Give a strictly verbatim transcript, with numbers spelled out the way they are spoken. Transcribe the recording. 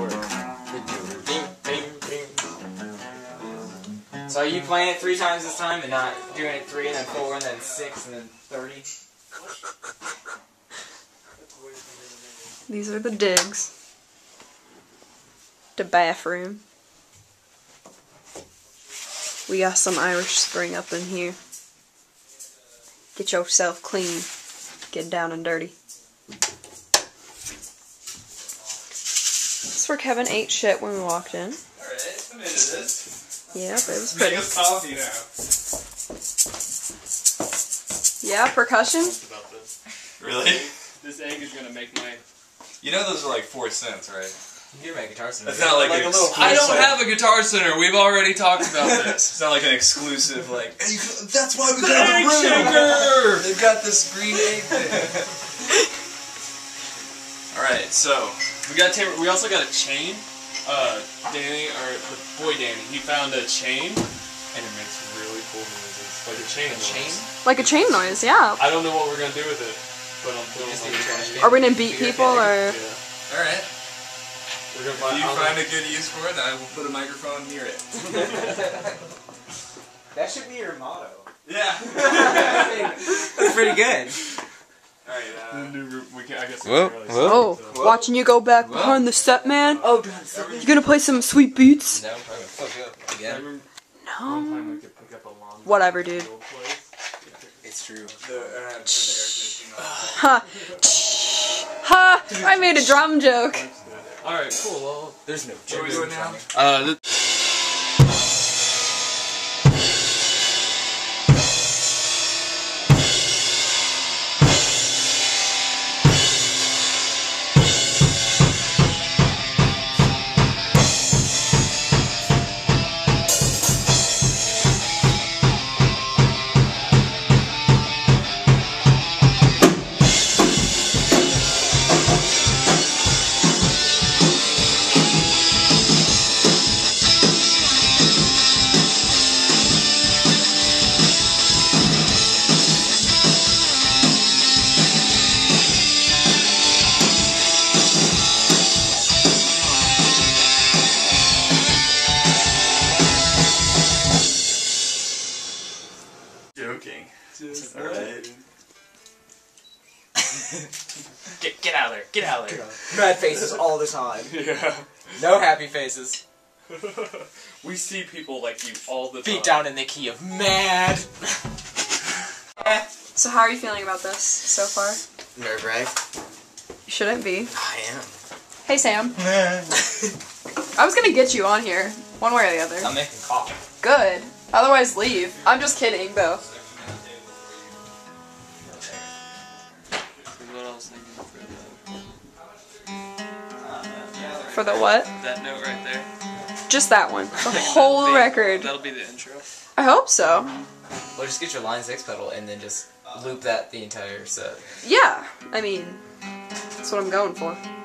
work. So are you playing it three times this time and not doing it three and then four and then six and then thirty? These are the digs. The bathroom. We got some Irish Spring up in here. Get yourself clean. Get down and dirty. That's where Kevin ate shit when we walked in. Alright, it's a minute of this. Yeah, but it was pretty. Make us coffee now. Yeah, percussion? About this. Really? This egg is gonna make my... You know those are like four cents, right? You can make Guitar Center. It's not like, like a little. I don't have a Guitar Center. We've already talked about this. It's not like an exclusive. Like that's why we got the room. They've got this green egg thing. All right, so we got we also got a chain. Uh, Danny, or boy Danny, he found a chain, and it makes really cool noises, like a chain. A chain. Like a chain noise, yeah. I don't know what we're gonna do with it, but I'm putting it on. Are we gonna beat people or? Yeah. All right. If you find a good use for it, I will put a microphone near it. That should be your motto. Yeah. That's pretty good. Alright, uh... We can, I guess whoa, really whoa. Started, so. Watching you go back whoa. Behind the set, man. Oh, God. You gonna play some sweet beats? No, I'm probably gonna fuck up again. No. Whatever, dude. It's true. Ha! Ha! I made a drum joke. Alright, cool. Well, there's no joke. What are we doing now? Uh, the Get, get out of there, get out of there. Mad faces all the time. Yeah. No happy faces. We see people like you all the time. Beat down in the key of mad. So how are you feeling about this so far? Nerve-wrack. You shouldn't be. I am. Hey, Sam. I was gonna get you on here, one way or the other. I'm making coffee. Good. Otherwise leave. I'm just kidding, though. For the what? That note right there. Just that one. The whole that'll be, record. That'll be the intro. I hope so. Well, just get your Line Six pedal and then just loop that the entire set. Yeah, I mean, that's what I'm going for.